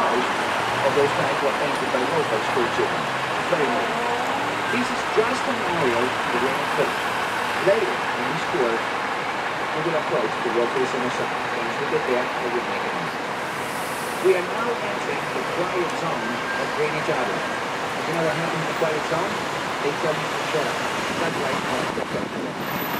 size of those bags were painted by Rolfo school children. Very nice. This is just an area that we have built. Later, in this work, we will approach the Rolfo Sonosa. Once we get there, we will make it. We are now entering the quiet zone of Greenwich Avenue. You know what happens in the quiet zone? They tell you to shut up. That's why I